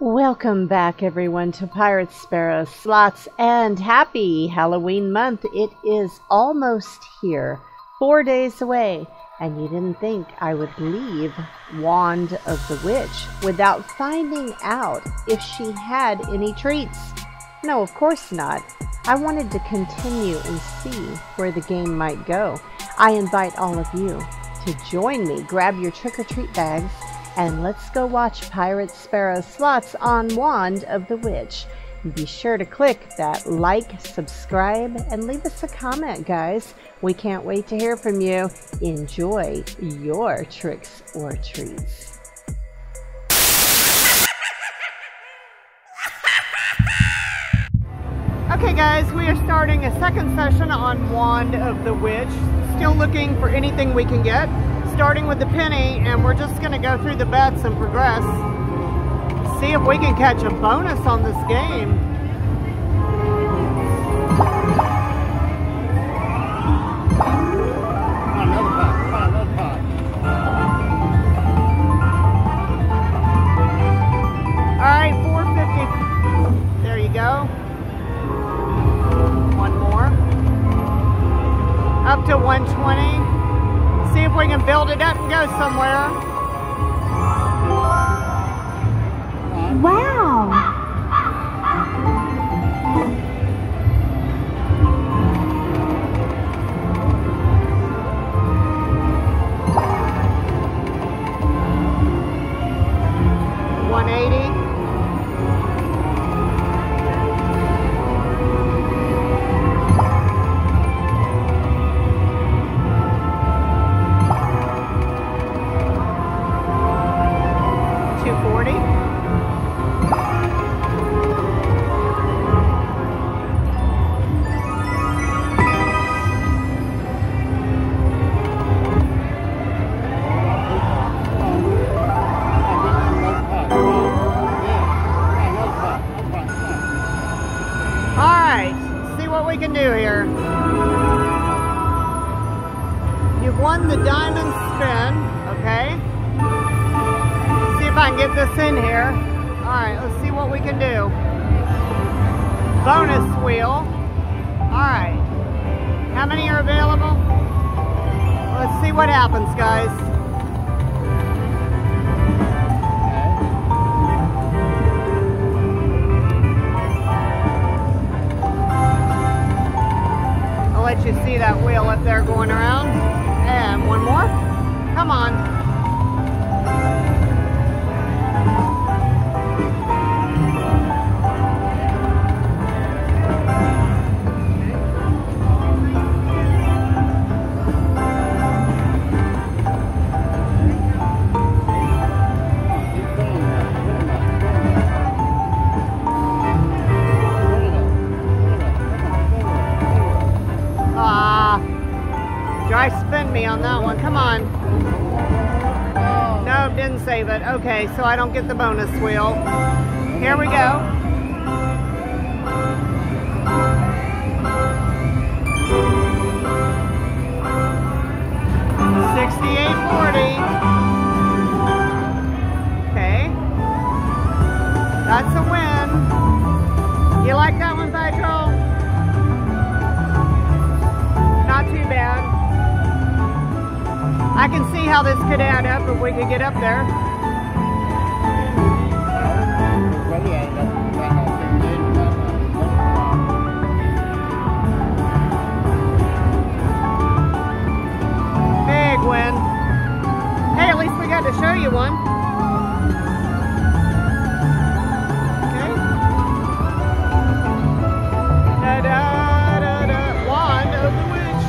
Welcome back, everyone, to Pirate Sparrow Slots, and happy Halloween month. It is almost here, 4 days away, and you didn't think I would leave Wand of the Witch without finding out if she had any treats. No, of course not. I wanted to continue and see where the game might go. I invite all of you to join me. Grab your trick-or-treat bags, and let's go watch Pirate Sparrow Slots on Wand of the Witch. Be sure to click that like, subscribe, and leave us a comment, guys. We can't wait to hear from you. Enjoy your tricks or treats. Okay, guys, we are starting a second session on Wand of the Witch. Still looking for anything we can get. Starting with the penny, and we're just gonna go through the bets and progress. See if we can catch a bonus on this game. Another pot, another pot. All right, 450. There you go. One more. Up to 120. See if we can build it up and go somewhere. Wow. 180. 240. 6840. Okay. That's a win. You like that one, Pedro? Not too bad. I can see how this could add up if we could get up there. Win. Hey, at least we got to show you one. Okay. Da da da da. Wand of the Witch.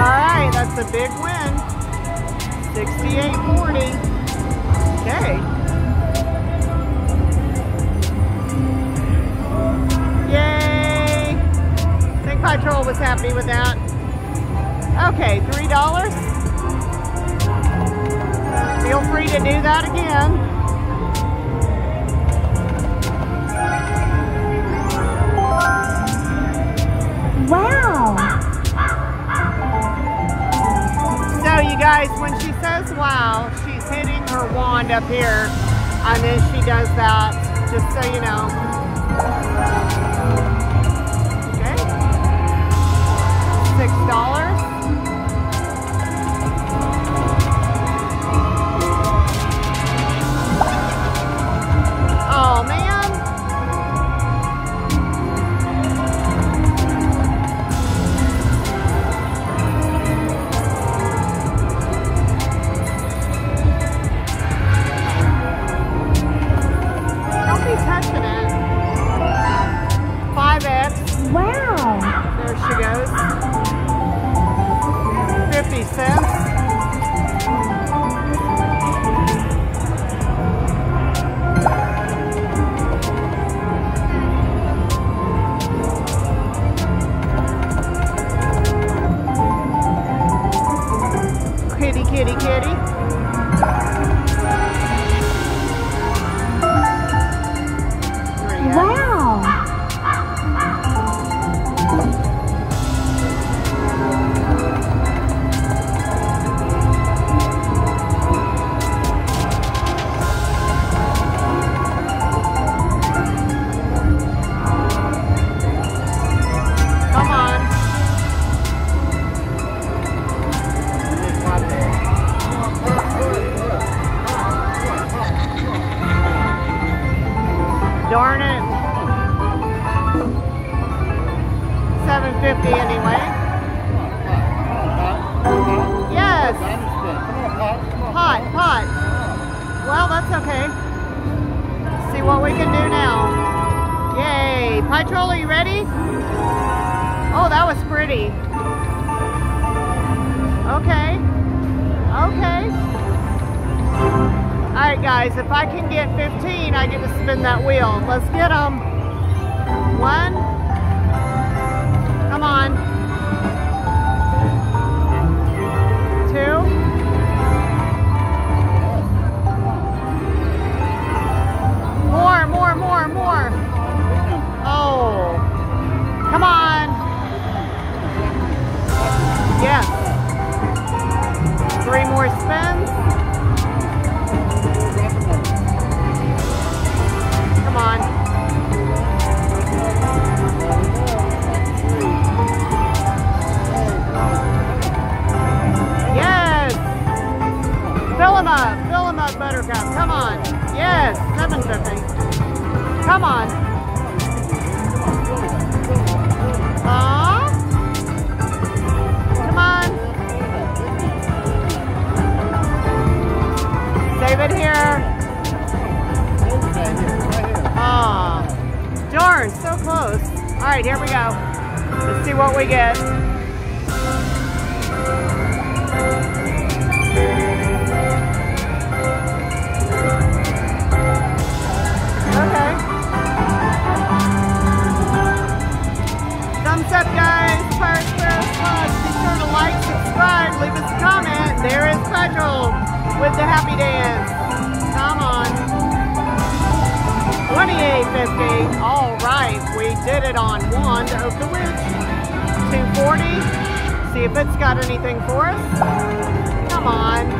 Alright, that's a big win. 6840. Okay. Patrol was happy with that. Okay, $3. Feel free to do that again. Wow! guys, when she says wow, she's hitting her wand up here, and then she does that, just so you know. Okay. $6. Oh, man. Darn it. $7.50 anyway. Yes. Pot, pot. Well, that's okay. See what we can do now. Yay. Pie Troll, are you ready? Oh, that was pretty. Okay. Okay. Alright guys, if I can get 15, I get to spin that wheel. Let's get them. One. Come on. Two. More, more, more, more. Oh. Come on. Yes. 3 more spins. Come on. Yes. Fill them up, Buttercup. Come on. Yes. 750. Come on. Come on. Save it here. Darn, so close. All right, here we go. Let's see what we get. Okay. Thumbs up, guys. Pirate Sparrow Slots. Be sure to like, subscribe, leave us a comment. There is Pedro with the happy dance. Come on. $28.50. All right, we did it on Wand of the Witch. $2.40. See if it's got anything for us. Come on.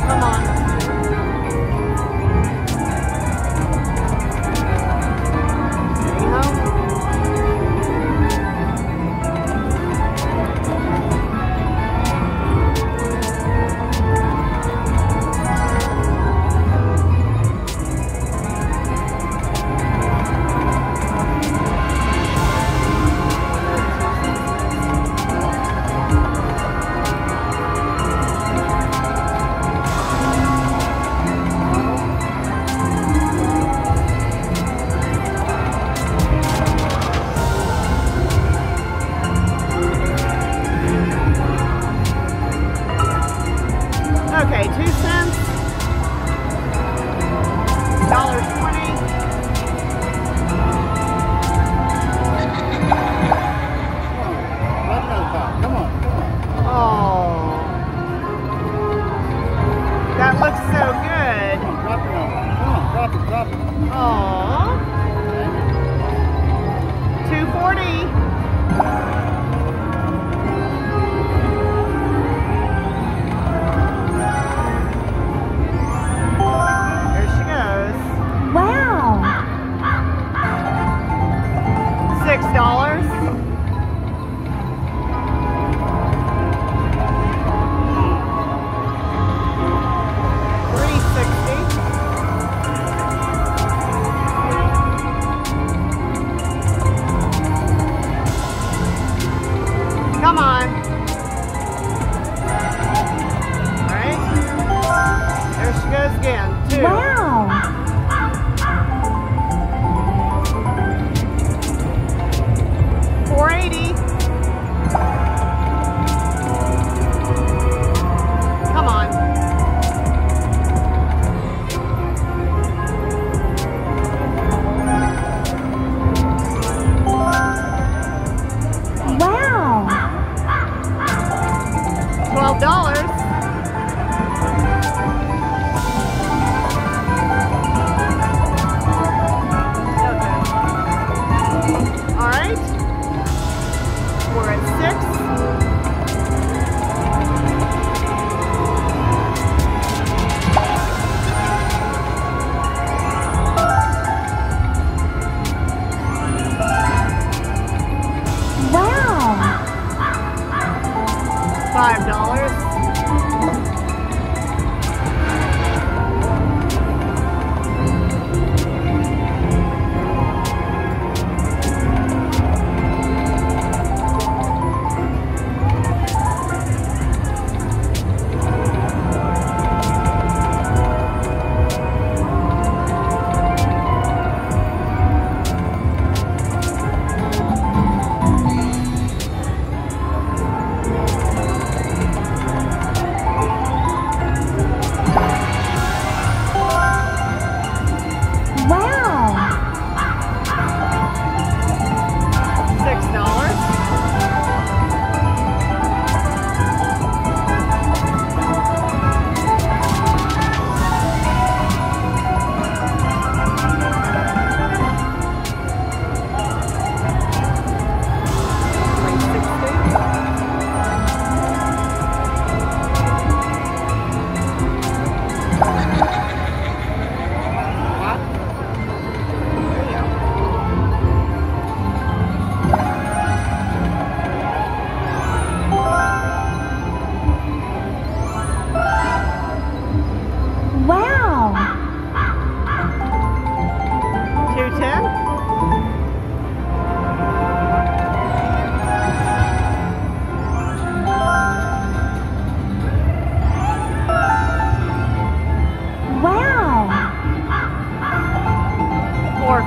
Come on.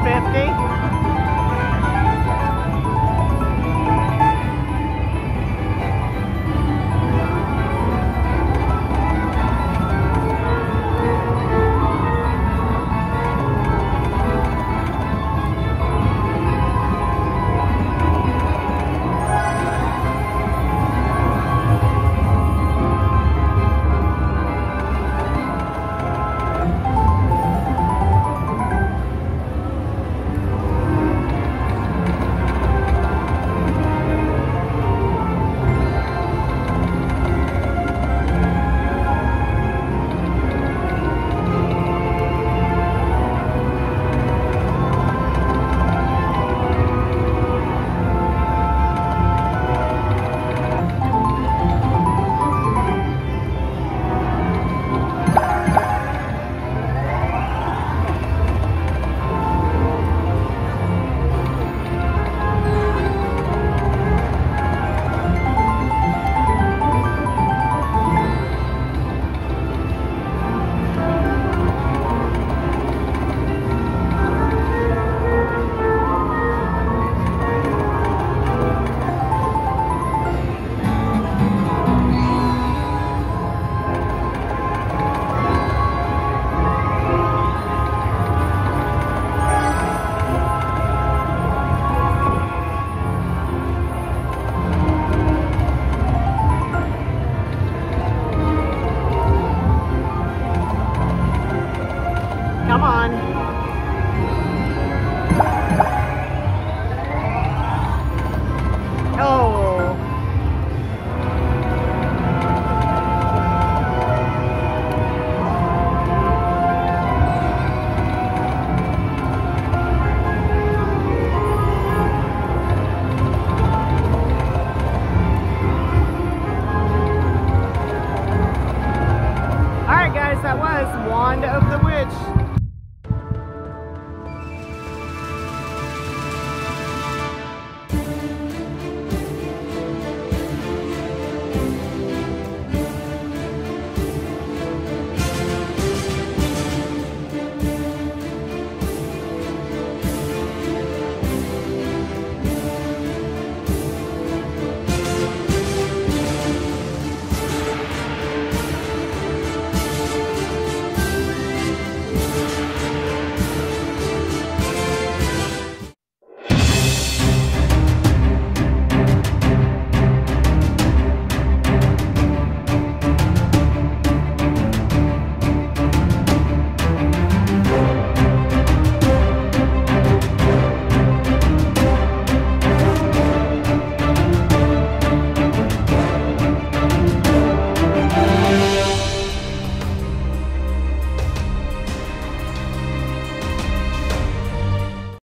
$1.50.